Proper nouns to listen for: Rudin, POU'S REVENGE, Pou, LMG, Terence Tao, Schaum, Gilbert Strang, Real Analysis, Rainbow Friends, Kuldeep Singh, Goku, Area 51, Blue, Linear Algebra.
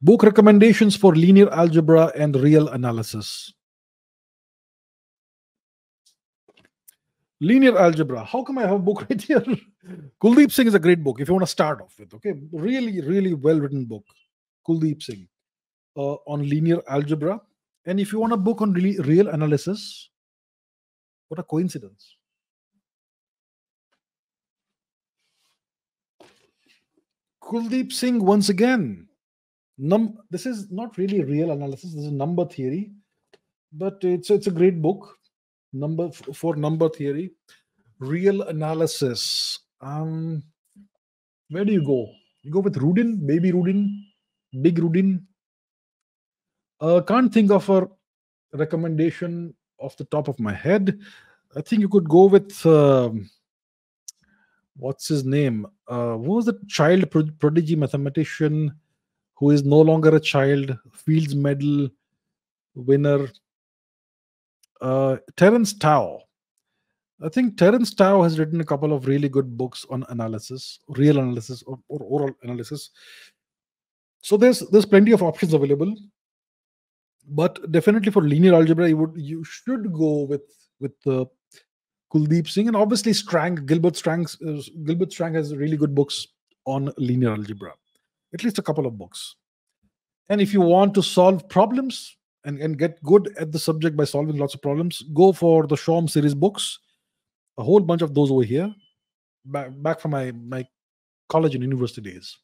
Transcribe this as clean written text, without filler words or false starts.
Book recommendations for linear algebra and real analysis. Linear algebra. How come I have a book right here? Kuldeep Singh is a great book if you want to start off with. Okay, really, really well-written book. Kuldeep Singh on linear algebra. And if you want a book on really real analysis, what a coincidence. Kuldeep Singh once again. This is not really real analysis. This is number theory, but it's a great book. Number theory, real analysis. Where do you go? You go with Rudin, baby Rudin, big Rudin. Can't think of a recommendation off the top of my head. I think you could go with what's his name? Who was the child prodigy mathematician who is no longer a child? Fields Medal winner. Terence Tao. I think Terence Tao has written a couple of really good books on analysis, real analysis or oral analysis. So there's plenty of options available, but definitely for linear algebra, you should go with Kuldeep Singh, and obviously Strang, Gilbert Strang has really good books on linear algebra, at least a couple of books. And if you want to solve problems and get good at the subject by solving lots of problems, go for the Schaum series books. A whole bunch of those over here, back from my college and university days.